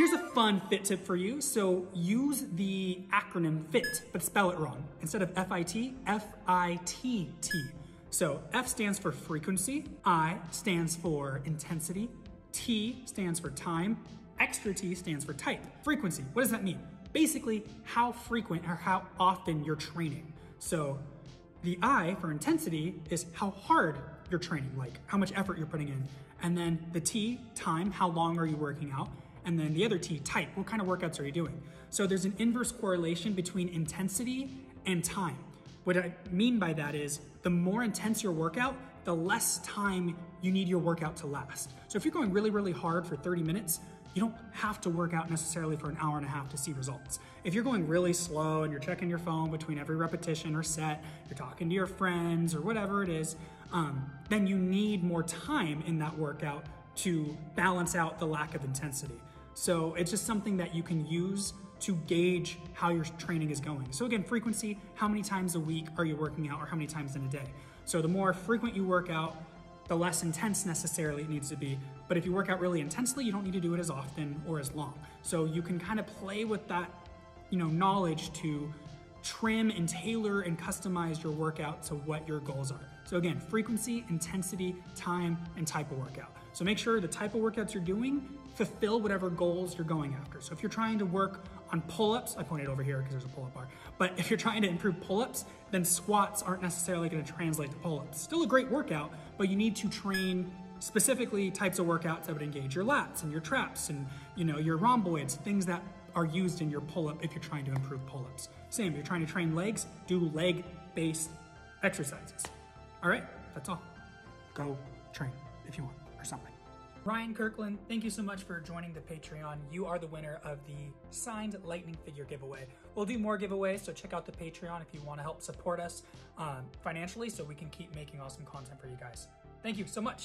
Here's a fun fit tip for you. So use the acronym FIT, but spell it wrong. Instead of F-I-T, F-I-T-T. So F stands for frequency, I stands for intensity, T stands for time, extra T stands for type. Frequency, what does that mean? Basically, how frequent or how often you're training. So the I for intensity is how hard you're training, like how much effort you're putting in. And then the T, time, how long are you working out? And then the other T, type, what kind of workouts are you doing? So there's an inverse correlation between intensity and time. What I mean by that is the more intense your workout, the less time you need your workout to last. So if you're going really, really hard for 30 minutes, you don't have to work out necessarily for an hour and a half to see results. If you're going really slow and you're checking your phone between every repetition or set, you're talking to your friends or whatever it is, then you need more time in that workout to balance out the lack of intensity. So it's just something that you can use to gauge how your training is going. So again, frequency, how many times a week are you working out or how many times in a day? So the more frequent you work out, the less intense necessarily it needs to be. But if you work out really intensely, you don't need to do it as often or as long. So you can kind of play with that, knowledge to trim and tailor and customize your workout to what your goals are. So again, frequency, intensity, time, and type of workout. So make sure the type of workouts you're doing fulfill whatever goals you're going after. So if you're trying to work on pull-ups, I pointed over here because there's a pull-up bar, but if you're trying to improve pull-ups, then squats aren't necessarily going to translate to pull-ups. Still a great workout, but you need to train specifically types of workouts that would engage your lats and your traps and your rhomboids, things that are used in your pull-up if you're trying to improve pull-ups. Same, if you're trying to train legs, do leg-based exercises. All right, that's all. Go train if you want or something. Ryan Kirkland, thank you so much for joining the Patreon. You are the winner of the signed lightning figure giveaway. We'll do more giveaways, so check out the Patreon if you want to help support us financially so we can keep making awesome content for you guys. Thank you so much.